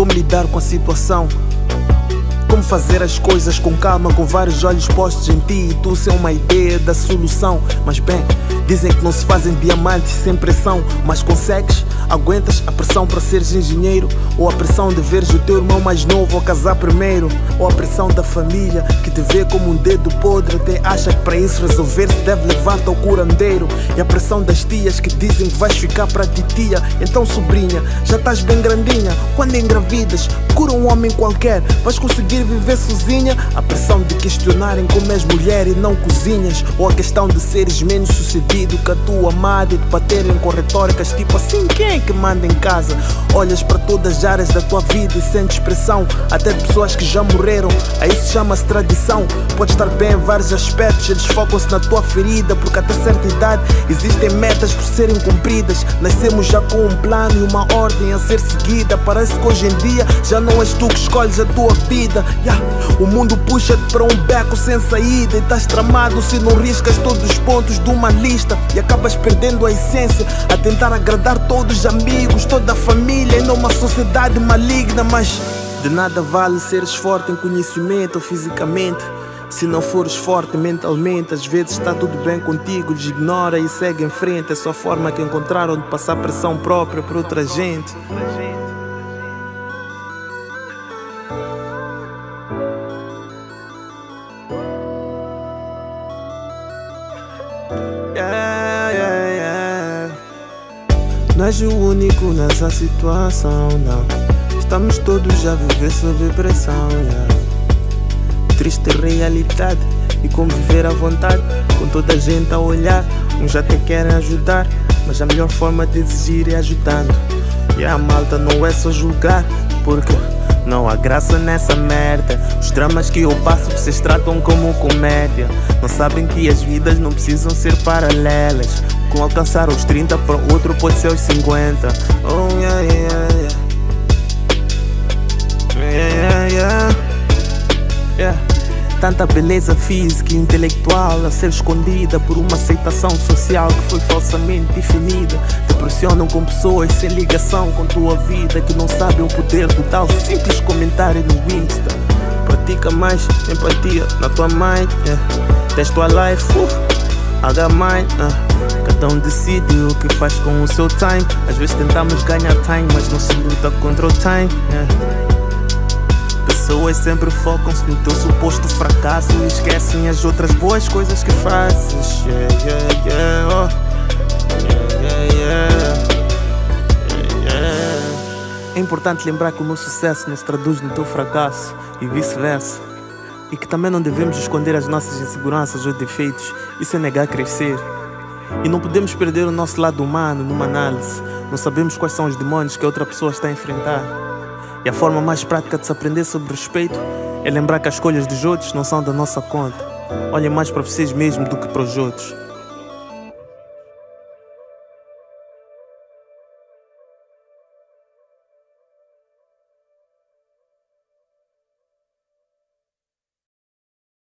como lidar com a situação, como fazer as coisas com calma, com vários olhos postos em ti e tu sem uma ideia da solução. Mas bem, dizem que não se fazem diamantes sem pressão, mas consegues? Aguentas a pressão para seres engenheiro, ou a pressão de veres o teu irmão mais novo a casar primeiro, ou a pressão da família que te vê como um dedo podre, até acha que para isso resolver-se deve levar-te ao curandeiro, e a pressão das tias que dizem que vais ficar para ti tia. Então sobrinha, já estás bem grandinha, quando engravidas, procura um homem qualquer, vais conseguir viver sozinha? A pressão de questionarem como és mulher e não cozinhas, ou a questão de seres menos sucedido que a tua amada e de baterem com retóricas tipo assim quem que manda em casa. Olhas para todas as áreas da tua vida e sentes pressão, até de pessoas que já morreram, a isso chama-se tradição. Podes estar bem em vários aspectos, eles focam-se na tua ferida, porque até certa idade existem metas por serem cumpridas. Nascemos já com um plano e uma ordem a ser seguida, parece que hoje em dia já não és tu que escolhes a tua vida. O mundo puxa-te para um beco sem saída e estás tramado se não riscas todos os pontos de uma lista, e acabas perdendo a essência a tentar agradar todos amigos, toda a família, e não uma sociedade maligna. Mas de nada vale seres forte em conhecimento ou fisicamente se não fores forte mentalmente. Às vezes está tudo bem contigo, ignora e segue em frente. É só a forma que encontraram de passar pressão própria para outra gente. Não és o único nessa situação, não. Estamos todos a viver sob pressão, Triste realidade e conviver à vontade, com toda a gente a olhar. Uns até querem ajudar, mas a melhor forma de exigir é ajudando. E a malta não é só julgar, porque não há graça nessa merda. Os dramas que eu passo vocês tratam como comédia. Não sabem que as vidas não precisam ser paralelas. Com alcançar os 30 para outro pode ser os 50. Oh yeah yeah yeah, yeah, yeah, yeah. Tanta beleza física e intelectual a ser escondida por uma aceitação social que foi falsamente definida. Te pressionam com pessoas sem ligação com tua vida, que não sabem o poder do tal simples comentário no Insta. Pratica mais empatia na tua mind, Tens tua life, haga mind, Cada um decide o que faz com o seu time. Às vezes tentamos ganhar time, mas não se luta contra o time, Pessoas sempre focam-se no teu suposto fracasso e esquecem as outras boas coisas que fazes. É importante lembrar que o meu sucesso não se traduz no teu fracasso e vice-versa, e que também não devemos esconder as nossas inseguranças ou defeitos. Isso é negar crescer. E não podemos perder o nosso lado humano numa análise. Não sabemos quais são os demônios que a outra pessoa está a enfrentar. E a forma mais prática de se aprender sobre respeito é lembrar que as escolhas dos outros não são da nossa conta. Olhem mais para vocês mesmo do que para os outros.